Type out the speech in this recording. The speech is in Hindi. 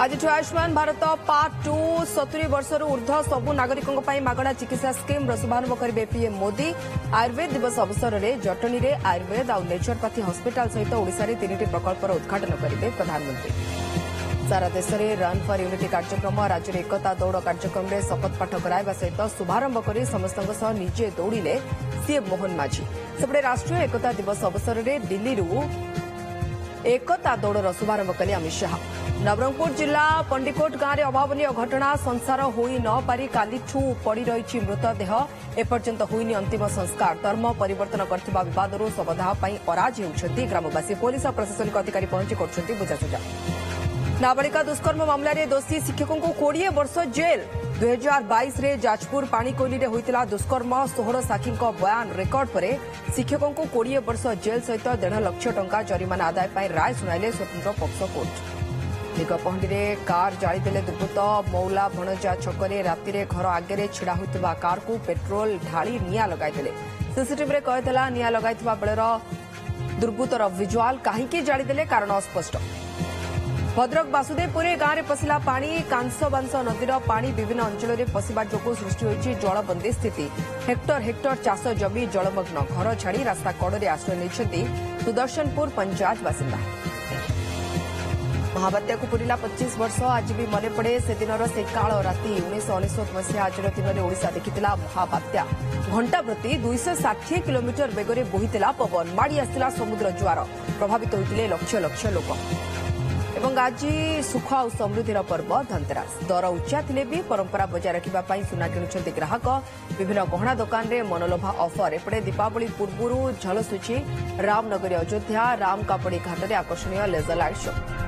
आज आयुष्मान भारत पार्ट 2 70 वर्षर ऊर्ध्व सबु नागरिकों मगणा चिकित्सा स्कीम शुभारंभ करेंगे पीएम मोदी। आयुर्वेद दिवस अवसर में जटनी में आयुर्वेद और नेचुरोपैथी हॉस्पिटल सहित ओडिशा में 3 प्रकल्पर उद्घाटन करेंगे प्रधानमंत्री। सारा देश में रन फॉर यूनिटी कार्यक्रम राज्य में एकता दौड़ कार्यक्रम में शपथ पाठ कराया सहित शुभारंभ कर समस्तों निजे दौड़े सीएम मोहन माझी। सेपटे राष्ट्रीय एकता दिवस अवसर में दिल्ली एकता दौड़ शुभारंभ कले अमित शाह। नवरंगपुर जिला पंडिकोट गांव में अभावन घटना संसार हो नपारी कालीठू पड़ रही मृतदेह एपर्यंत होनी अंतिम संस्कार। धर्म परिवर्तन करथिबा विवादरो सबधाह पई अराज होउछथि ग्रामवासी। पुलिस और प्रशासनिक अधिकारी पहुंची करछथि बुझासुझा। नाबालिका दुष्कर्म मामला रे दोषी शिक्षकों को 20 वर्ष जेल। 2022 में जाजपुर पाणीकोइली रे होइतिला दुष्कर्म। सोहर साखी बयान रेकर्ड पर शिक्षकों को 20 वर्ष जेल सहित 1.5 लाख टंका जरिमाना आदाय पई राय सुनाइले स्वतंत्र पक्ष कोर्ट। दिगपहंडी में कार जालीदे दुर्वृत्त। मौला भणजा छकरे राति घर आगे छिड़ा होता कार को पेट्रोल ढाली निया लगाई। सीसीटीवी कहते निया लगाई बेलर दुर्वृत्तर विजुआल कहीं जालीदे कारण अस्पष्ट। भद्रक बासुदेवपुर गांव में पशिला पानी। कांसबांस नदीर पानी विभिन्न अंचल में पशिवा जो सृष्टि होती जलबंदी स्थिति। हेक्टर हेक्टर चाष जमी जलमग्न। घर छाड़ी रास्ता कड़े आश्रय लेते सुदर्शनपुर पंचायत बासिंदा। महाबात्या को पूरा 25 वर्ष आज भी मन पड़े से दिन से काल राति 1999 मसीहा आज दिन ओडिशा देखी महाबात्या। घंटा प्रति 260 किलोमीटर बेगर बोहीला पवन। माड़ी आसला समुद्र जुआर। प्रभावित होते लक्ष लक्ष लोक। आज सुख और समृद्धि पर्व धनतेरस। दर उच्चा थे भी परंपरा बजाय रखा सुना किणुंट ग्राहक। विभिन्न गहना दुकान में मनलोभा ऑफर। एपटे दीपावली पूर्व झलसुची रामनगरी अयोध्या राम कापड़ी घाट में आकर्षण लेजर लाइट शो।